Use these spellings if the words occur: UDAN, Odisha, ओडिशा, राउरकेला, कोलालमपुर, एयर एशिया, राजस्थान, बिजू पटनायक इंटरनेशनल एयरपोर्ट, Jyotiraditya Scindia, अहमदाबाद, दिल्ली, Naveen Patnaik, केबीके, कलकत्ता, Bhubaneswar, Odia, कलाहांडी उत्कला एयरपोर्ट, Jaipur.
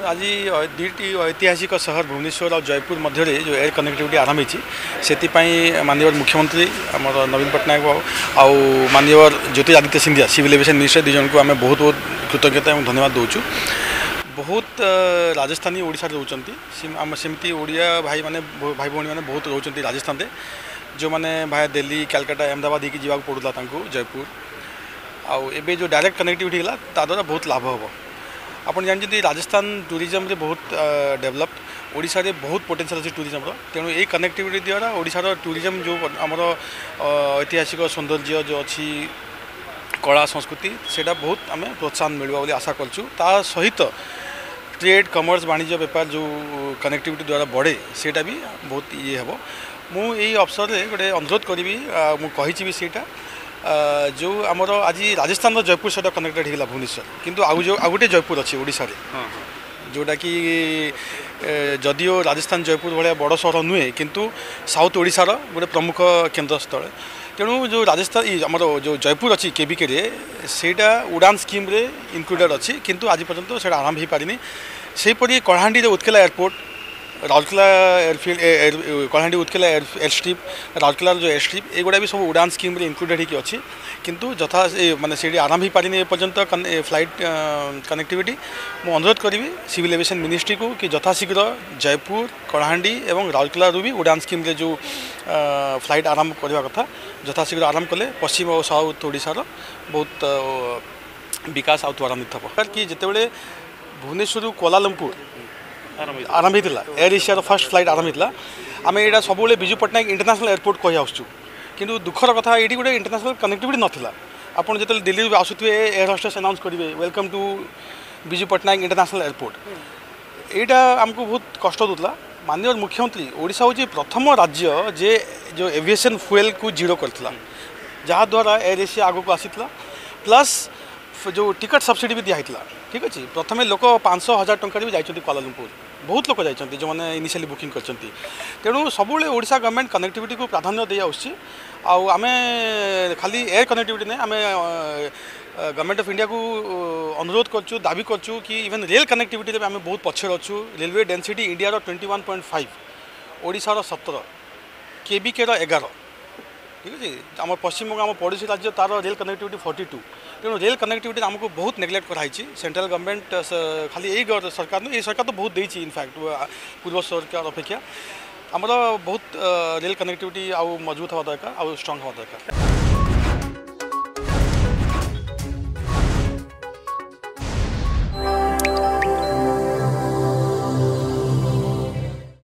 आज दुईटी ऐतिहासिक शहर भुवनेश्वर और जयपुर मध्य जो एयर कनेक्टिविटी आरंभ होती माननीय मुख्यमंत्री आम नवीन पटनायक आउ माननीय Jyotiraditya Scindia civil aviation minister दुईजन को आम बहुत बहुत कृतज्ञता एवं धन्यवाद दौचु। बहुत राजस्थानी ओडिशा रोचंती आम सेमती ओडिया भाई भौणी मैंने बहुत रोचंती राजस्थान जो मैंने भाया दिल्ली कलकत्ता अहमदाबाद होगी जावाक पड़ूला जयपुर आउ ए जो डायरेक्ट कनेक्टिविटी है ताद्वारा बहुत लाभ हम। आपन जानते राजस्थान टूरिज्म रे बहुत डेवलप्ड ओडिशा रे बहुत पोटेंशियल अच्छे टूरिज्म तेणु ये कनेक्टिविटी द्वारा ओडिशा रो टूरिज्म जो आम ऐतिहासिक सौंदर्य जो अच्छी कला संस्कृति से बहुत आम प्रोत्साहन मिलवा बोली आशा करछु। ता सहित ट्रेड कमर्स वाणिज्य व्यापार जो कनेक्टिविटी द्वारा बढ़े सेटा भी बहुत ये हे। मु यही अवसर में गोटे अनुरोध करी मुझे सेटा जो आमर आज राजस्थान जयपुर सहित कनेक्टेड होगा भुवनेश्वर किंतु आउ गोटे जयपुर अच्छी ओडिशा रे जोटा कि जदिओ राजस्थान जयपुर भाया बड़ सहर नुहे किंतु साउथ ओडिशार गोटे प्रमुख केन्द्रस्थल तेणु जो राजस्थान आमर जो जयपुर अच्छी केबीके रे सेटा उड़ान स्कीम रे इनक्लूडेड अच्छी किंतु आज पर्यंत से आरंभ हो पारिनी। सेपरि कलाहांडी उत्कला एयरपोर्ट राउरकेला airfield Kalahandi Utkala airstrip राउरकेला जो एयरस्ट्रिप एगुड़ा भी सब उड़ान स्कीम रे इंक्लूडेड होगी अच्छी किंतु जथा माने से आरंभ हो पारिनी ए पर्यंत फ्लाइट कनेक्टिविटी। मु अनुरोध करी सिविल एविएशन मिनिस्ट्री को कि जथाशीघ्र जयपुर कलाहांडी एवं राउरकेला भी उड़ान स्कीम रे जो फ्लाइट आरंभ करने कथा जथाशीघ्र आरंभ कले पश्चिम और साउथ ओडिशार बहुत विकास आउ त्वरान्वित हे। कि जितेबाला भुवनेश्वर कोलालमपुर आरंभ होता एयर एशिया फर्स्ट फ्लाइट आरंभ होता आम यहाँ सब बिजू पटनायक इंटरनेशनल एयरपोर्ट कही आसुँ किंतु दुखर कथा ये गोटे इंटरनेशनल कनेक्टिविटी नाला। आपड़ जो दिल्ली आसुए एयर होस्टेस अनाउंस करेंगे welcome to बिजू पटनायक इंटरनेशनल एयरपोर्ट यहाँ आमको बहुत कष्ट दूसरा। माननीय मुख्यमंत्री ओडिशा हूँ प्रथम राज्य जे जो एविएशन फ्यूएल को जीरो करता जहाद्वारा एयर एशिया आगक आसाला प्लस जो टिकट सब्सिडी भी दिखाई ठीक अच्छे। प्रथम लोक 500,000 टंका भी जाइए कोलालमपुर बहुत लोग जाइए जो मैंने इनिशियली बुकिंग करते तेणु सब ओडिशा गवर्नमेंट कनेक्टिविटी को प्राधान्य दे आमे खाली एयर कनेक्टिविटी नहीं आम गवर्नमेंट ऑफ इंडिया को अनुरोध करछु दाबी करछु कि इवन रेल कनेक्टिविटी आम बहुत पछे अच्छू। रेलवे डेनसीटी इंडिया 21.5 ओडिशार 17 केबीके 11 ठीक अच्छे। आम पश्चिम बंग आम पड़ोसी राज्य तार रेल कनेक्टिविटी 42 तेणु रेल कनेक्टिविटी आमको बहुत नेग्लेक्ट कराई सेंट्रल गवर्नमेंट खाली यही सरकार ने सरकार तो बहुत देती इनफैक्ट पूर्व सरकार अपेक्षा आमर बहुत रेल कनेक्टिविटी आउ मजबूत हवा दरकार आउ स्ट्रंग हवा दरकार।